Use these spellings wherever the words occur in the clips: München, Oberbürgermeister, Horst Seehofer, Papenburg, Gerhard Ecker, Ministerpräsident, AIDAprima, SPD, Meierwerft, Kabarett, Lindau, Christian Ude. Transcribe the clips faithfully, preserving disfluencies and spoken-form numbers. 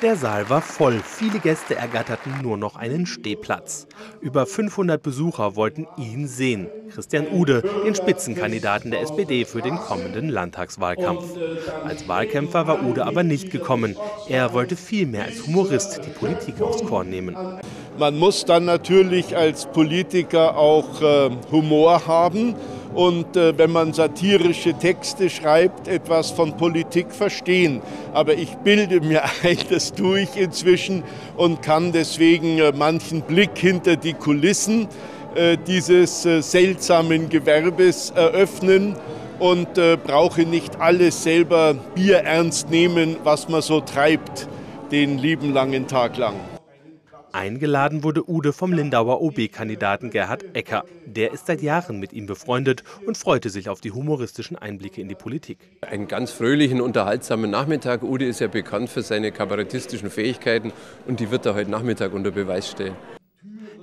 Der Saal war voll, viele Gäste ergatterten nur noch einen Stehplatz. Über fünfhundert Besucher wollten ihn sehen, Christian Ude, den Spitzenkandidaten der S P D für den kommenden Landtagswahlkampf. Als Wahlkämpfer war Ude aber nicht gekommen. Er wollte vielmehr als Humorist die Politik aufs Korn nehmen. Man muss dann natürlich als Politiker auch äh, Humor haben. Und äh, wenn man satirische Texte schreibt, etwas von Politik verstehen. Aber ich bilde mir ein, das tue ich inzwischen und kann deswegen äh, manchen Blick hinter die Kulissen äh, dieses äh, seltsamen Gewerbes eröffnen und äh, brauche nicht alles selber bierernst nehmen, was man so treibt, den lieben langen Tag lang. Eingeladen wurde Ude vom Lindauer O B-Kandidaten Gerhard Ecker. Der ist seit Jahren mit ihm befreundet und freute sich auf die humoristischen Einblicke in die Politik. Einen ganz fröhlichen, unterhaltsamen Nachmittag. Ude ist ja bekannt für seine kabarettistischen Fähigkeiten und die wird er heute Nachmittag unter Beweis stellen.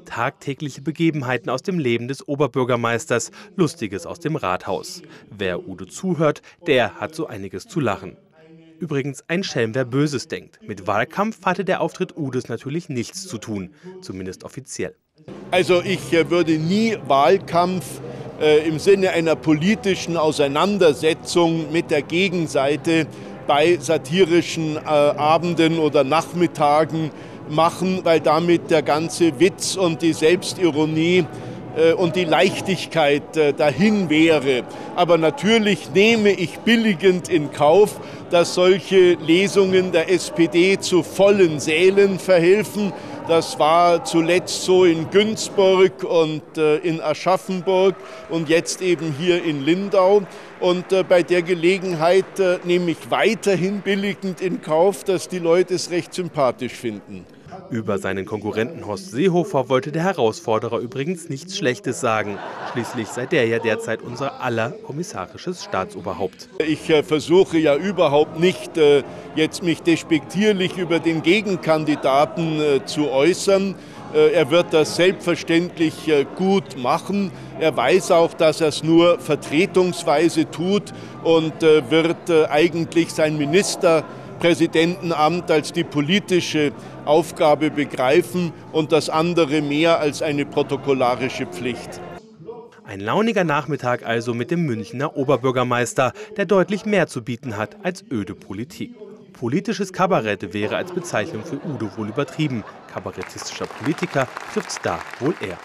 Tagtägliche Begebenheiten aus dem Leben des Oberbürgermeisters, Lustiges aus dem Rathaus. Wer Ude zuhört, der hat so einiges zu lachen. Übrigens ein Schelm, wer Böses denkt. Mit Wahlkampf hatte der Auftritt Udes natürlich nichts zu tun, zumindest offiziell. Also ich würde nie Wahlkampf äh, im Sinne einer politischen Auseinandersetzung mit der Gegenseite bei satirischen äh, Abenden oder Nachmittagen machen, weil damit der ganze Witz und die Selbstironie und die Leichtigkeit dahin wäre. Aber natürlich nehme ich billigend in Kauf, dass solche Lesungen der S P D zu vollen Sälen verhelfen. Das war zuletzt so in Günzburg und in Aschaffenburg und jetzt eben hier in Lindau. Und bei der Gelegenheit nehme ich weiterhin billigend in Kauf, dass die Leute es recht sympathisch finden. Über seinen Konkurrenten Horst Seehofer wollte der Herausforderer übrigens nichts Schlechtes sagen. Schließlich sei der ja derzeit unser aller kommissarisches Staatsoberhaupt. Ich äh, versuche ja überhaupt nicht, äh, jetzt mich despektierlich über den Gegenkandidaten äh, zu äußern. Äh, er wird das selbstverständlich äh, gut machen. Er weiß auch, dass er es nur vertretungsweise tut und äh, wird äh, eigentlich sein Minister Präsidentenamt als die politische Aufgabe begreifen und das andere mehr als eine protokollarische Pflicht. Ein launiger Nachmittag also mit dem Münchner Oberbürgermeister, der deutlich mehr zu bieten hat als öde Politik. Politisches Kabarett wäre als Bezeichnung für Ude wohl übertrieben. Kabarettistischer Politiker trifft's da wohl eher.